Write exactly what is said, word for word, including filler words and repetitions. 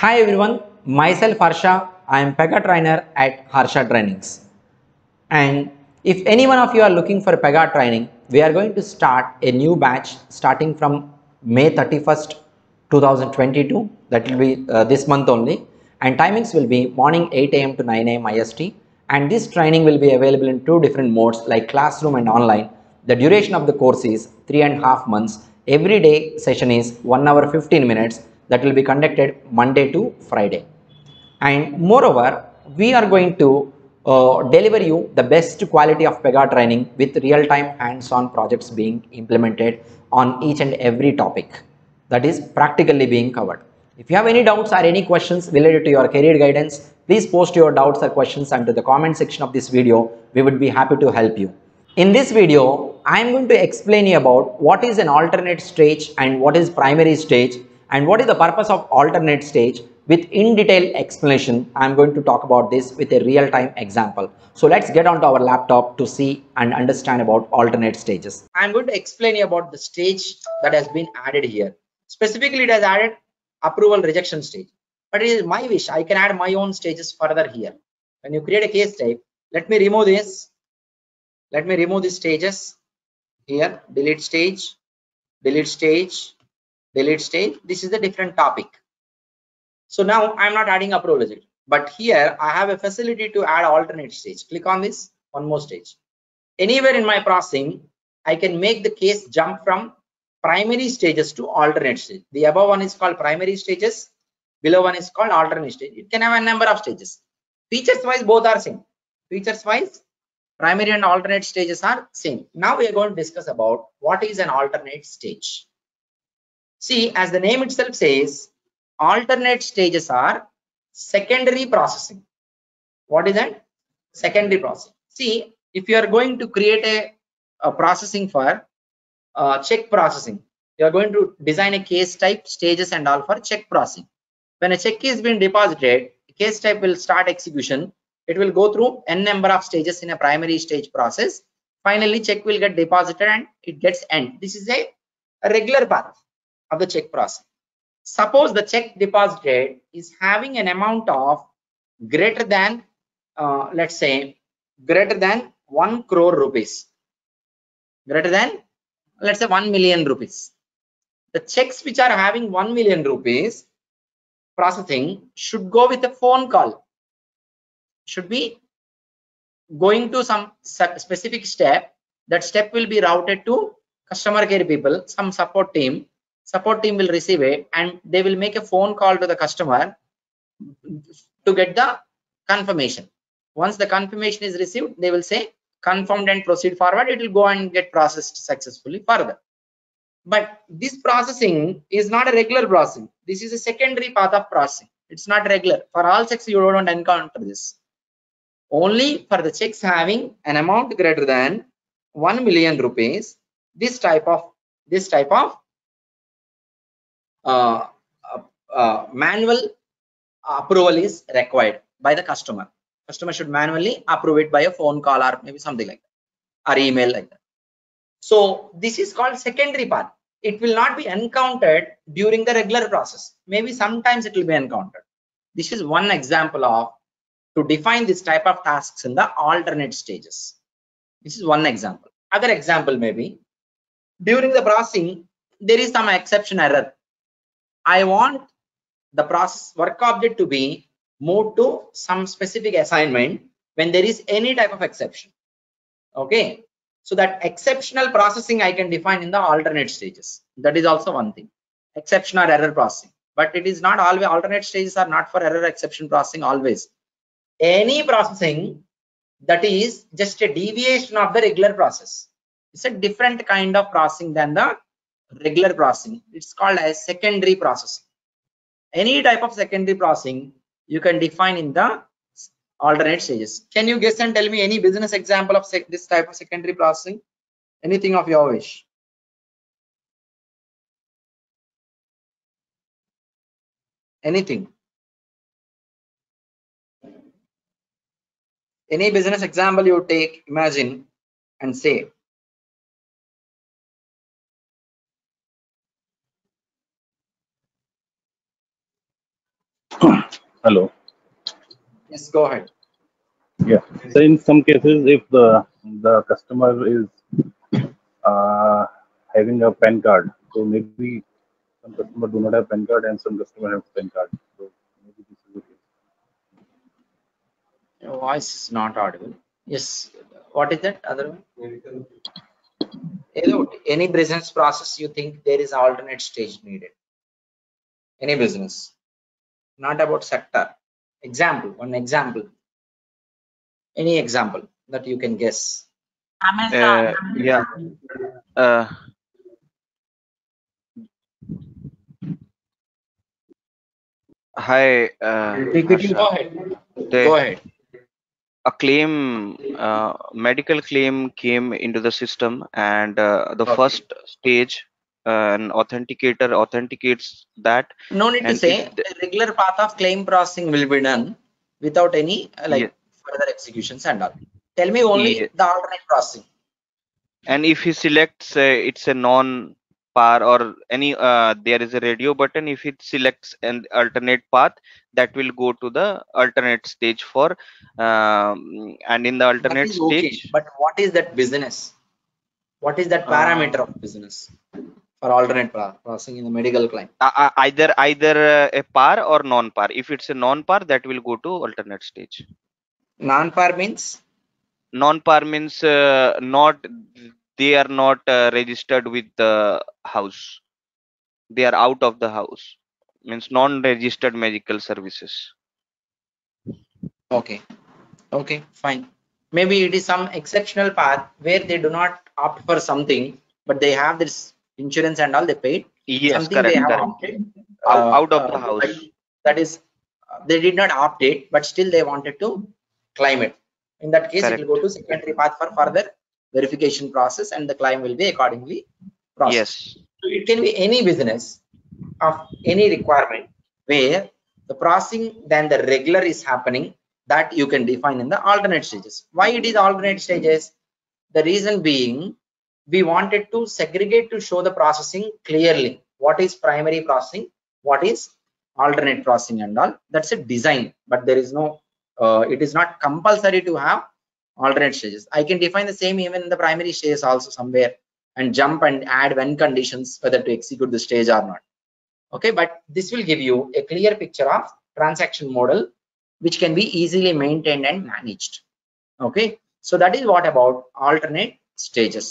Hi everyone, myself Harsha. I am PEGA trainer at Harsha Trainings. And if any one of you are looking for PEGA training, we are going to start a new batch starting from May thirty-first two thousand twenty-two. That will be uh, this month only. And timings will be morning eight A M to nine A M I S T. And this training will be available in two different modes like classroom and online. The duration of the course is three and a half months. Every day session is one hour fifteen minutes. That will be conducted Monday to Friday. And moreover, we are going to uh, deliver you the best quality of PEGA training with real-time hands-on projects being implemented on each and every topic that is practically being covered. If you have any doubts or any questions related to your career guidance, please post your doubts or questions under the comment section of this video. We would be happy to help you. In this video, I am going to explain you about what is an alternate stage and what is primary stage, and what is the purpose of alternate stage with in detail explanation. I'm going to talk about this with a real-time example. So let's get onto our laptop to see and understand about alternate stages. I'm going to explain you about the stage that has been added here. Specifically, it has added approval rejection stage, but it is my wish I can add my own stages further here. When you create a case type, let me remove this. Let me remove these stages here. Delete stage, delete stage, delete stage. This is a different topic. So now I'm not adding approval rejection, but here I have a facility to add alternate stage. Click on this one more stage. Anywhere in my processing, I can make the case jump from primary stages to alternate stage. The above one is called primary stages, below one is called alternate stage. It can have a number of stages. Features wise, both are same. Features wise, primary and alternate stages are same. Now we are going to discuss about what is an alternate stage. See, as the name itself says, alternate stages are secondary processing. What is that? Secondary processing. See, if you are going to create a, a processing for uh, check processing, you are going to design a case type, stages and all for check processing. When a check is being deposited, case type will start execution. It will go through n number of stages in a primary stage process. Finally, check will get deposited and it gets end. This is a, a regular path of the check process. Suppose the check deposited is having an amount of greater than, uh, let's say, greater than one crore rupees. Greater than, let's say, one million rupees. The checks which are having one million rupees processing should go with a phone call. Should be going to some specific step. That step will be routed to customer care people, some support team. Support team will receive it and they will make a phone call to the customer to get the confirmation. Once the confirmation is received, they will say confirmed and proceed forward. It will go and get processed successfully further. But this processing is not a regular processing. This is a secondary path of processing. It's not regular. For all checks, you don't encounter this. Only for the checks having an amount greater than one million rupees, this type of this type of Uh, uh, uh, manual approval is required by the customer. Customer should manually approve it by a phone call or maybe something like that, or email like that. So this is called secondary part. It will not be encountered during the regular process. Maybe sometimes it will be encountered. This is one example of to define this type of tasks in the alternate stages. This is one example. Other example may be during the processing, there is some exception error. I want the process work object to be moved to some specific assignment when there is any type of exception. Okay, so that exceptional processing I can define in the alternate stages. That is also one thing, exception or error processing. But it is not always, alternate stages are not for error exception processing always. Any processing that is just a deviation of the regular process. It's a different kind of processing than the regular processing. It's called as secondary processing. Any type of secondary processing you can define in the alternate stages. Can you guess and tell me any business example of this type of secondary processing? Anything of your wish. Anything. Any business example you take, imagine and say. Hello. Yes, go ahead. Yeah. So in some cases, if the the customer is uh, having a PAN card, so maybe some customer do not have PAN card and some customer have PAN card. So maybe this is okay. Your voice is not audible. Yes. What is that other one? Any business process you think there is alternate stage needed? Any business, not about sector. Example, one example. Any example that you can guess. Amazon. Uh, yeah. Uh, hi. Uh, Go ahead. They, Go ahead. A claim, uh, medical claim came into the system, and uh, the okay. first stage, uh, an authenticator authenticates that. No need to say. The regular path of claim processing will be done without any uh, like. Yes. Further executions and all. Tell me only yeah. the alternate processing. And if he selects, uh, it's a non-par or any, uh, there is a radio button. If it selects an alternate path, that will go to the alternate stage for, um, and in the alternate stage. Okay. But what is that business? What is that parameter uh, of business for alternate processing in the medical claim? Uh, either either a par or non-par. If it's a non-par, that will go to alternate stage. Non-par means? Non-par means uh, not, they are not uh, registered with the house. They are out of the house. Means non-registered medical services. Okay. Okay, fine. Maybe it is some exceptional path where they do not opt for something, but they have this insurance and all, they paid. Yes, something correct. They have opted, uh, out of the uh, house. That is, they did not opt it, but still they wanted to claim it. In that case, correct. It will go to secondary path for further verification process, and the claim will be accordingly processed. Yes. So it can be any business of any requirement where the processing than the regular is happening, that you can define in the alternate stages. Why it is alternate stages? The reason being, we wanted to segregate to show the processing clearly. What is primary processing? What is alternate processing and all? That's a design, but there is no Uh, it is not compulsory to have alternate stages. I can define the same even in the primary stage also somewhere, and jump and add when conditions whether to execute the stage or not. Okay, but this will give you a clear picture of transaction model which can be easily maintained and managed. Okay, so that is what about alternate stages.